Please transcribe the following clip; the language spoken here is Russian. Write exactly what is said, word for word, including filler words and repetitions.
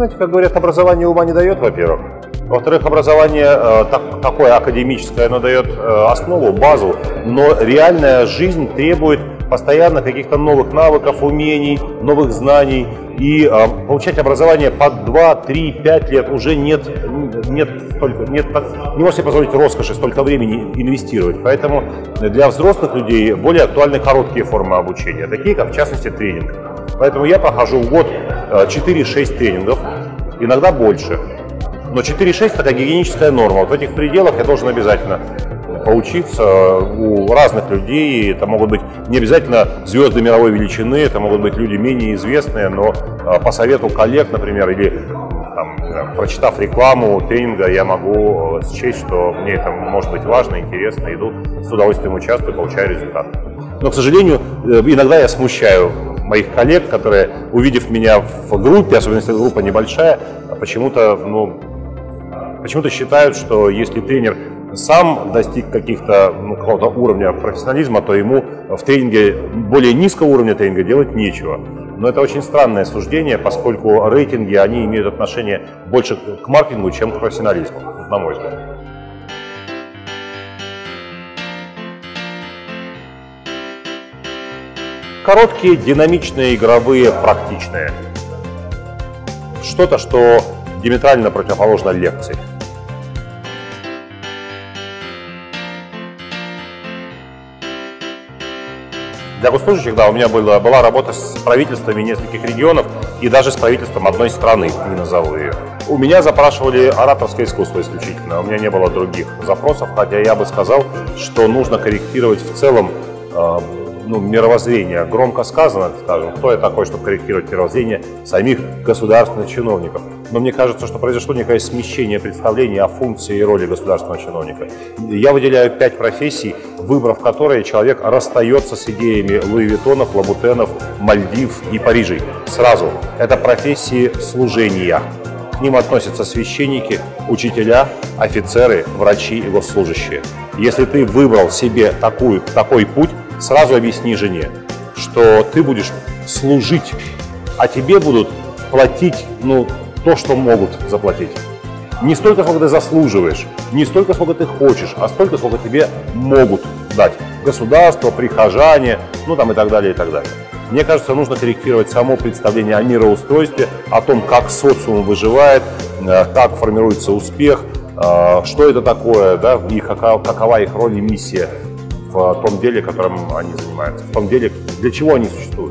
знаете, как говорят, образование ума не дает, во-первых. Во-вторых, образование э, так, такое академическое, оно дает э, основу, базу, но реальная жизнь требует постоянно каких-то новых навыков, умений, новых знаний. И э, получать образование по два, три, пять лет уже нет, нет, столько, нет, не можете позволить роскоши столько времени инвестировать. Поэтому для взрослых людей более актуальны короткие формы обучения, такие как, в частности, тренинг. Поэтому я прохожу в год четыре-шесть тренингов, иногда больше. Но четыре-шесть – это гигиеническая норма. Вот в этих пределах я должен обязательно поучиться у разных людей. Это могут быть не обязательно звезды мировой величины, это могут быть люди менее известные, но по совету коллег, например, или там, прочитав рекламу тренинга, я могу счесть, что мне это может быть важно, интересно, иду, с удовольствием участвую, получаю результат. Но, к сожалению, иногда я смущаю моих коллег, которые, увидев меня в группе, особенно если группа небольшая, почему-то, ну, почему-то считают, что если тренер сам достиг каких-то, ну, какого-то уровня профессионализма, то ему в тренинге более низкого уровня тренинга делать нечего. Но это очень странное суждение, поскольку рейтинги, они имеют отношение больше к маркетингу, чем к профессионализму, на мой взгляд. Короткие, динамичные, игровые, практичные. Что-то, что диаметрально противоположно лекции. Для госслужащих, да, у меня была, была работа с правительствами нескольких регионов и даже с правительством одной страны, не назову ее. У меня запрашивали ораторское искусство исключительно, у меня не было других запросов, хотя я бы сказал, что нужно корректировать в целом э, ну, мировоззрение. Громко сказано, скажем, кто я такой, чтобы корректировать мировоззрение самих государственных чиновников. Но мне кажется, что произошло некое смещение представлений о функции и роли государственного чиновника. Я выделяю пять профессий, выбрав которые человек расстается с идеями Луи Виттонов, Лабутенов, Мальдив и Парижей. Сразу. Это профессии служения. К ним относятся священники, учителя, офицеры, врачи и госслужащие. Если ты выбрал себе такую, такой путь, сразу объясни жене, что ты будешь служить, а тебе будут платить, ну, то, что могут заплатить. Не столько, сколько ты заслуживаешь, не столько, сколько ты хочешь, а столько, сколько тебе могут дать. Государство, прихожане, ну там и так далее, и так далее. Мне кажется, нужно корректировать само представление о мироустройстве, о том, как социум выживает, как формируется успех, что это такое, да, и какова, какова их роль и миссия в том деле, которым они занимаются, в том деле, для чего они существуют.